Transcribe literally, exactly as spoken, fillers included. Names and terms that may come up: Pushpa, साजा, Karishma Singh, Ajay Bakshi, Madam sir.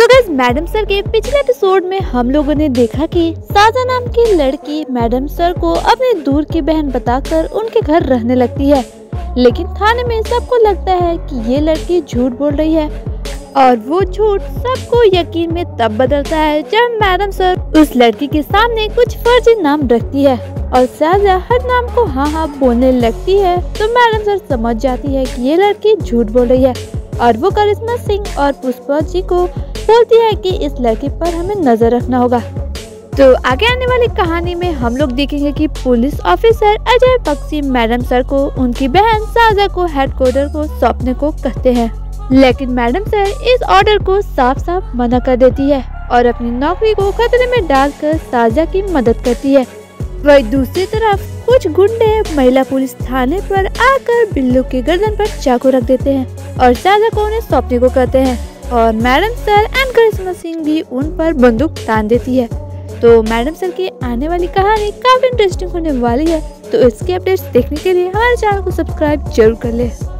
So guys, madam sir के पिछले episode में हम लोगों ने देखा कि साजा नाम की लड़की मैडम सर को अपने दूर की बहन बताकर उनके घर रहने लगती है, लेकिन थाने में सबको लगता है कि ये लड़की झूठ बोल रही है और वो झूठ सबको यकीन में तब बदलता है जब मैडम सर उस लड़की के सामने कुछ फर्जी नाम रखती है और साजा हर नाम को हाँ हाँ बोलने लगती है। तो मैडम सर समझ जाती है कि ये लड़की झूठ बोल रही है और वो करिश्मा सिंह और पुष्पा जी को बोलती है कि इस लड़की पर हमें नजर रखना होगा। तो आगे आने वाली कहानी में हम लोग देखेंगे कि police officer Ajay Bakshi madam sir को उनकी बहन साजा को हेडक्वार्टर को सौंपने को कहते हैं, लेकिन मैडम सर इस ऑर्डर को साफ साफ मना कर देती है और अपनी नौकरी को खतरे में डालकर साजा की मदद करती है। वही दूसरी तरफ कुछ गुंडे महिला पुलिस थाने पर आकर बिल्लू के गर्दन पर चाकू रख देते हैं और साजा को उन्हें सौंपने को कहते हैं और madam sir and Karishma Singh भी उन पर बंदूक तान देती है। तो मैडम सर की आने वाली कहानी काफी इंटरेस्टिंग होने वाली है, तो इसके अपडेट्स देखने के लिए हमारे चैनल को सब्सक्राइब जरूर कर ले।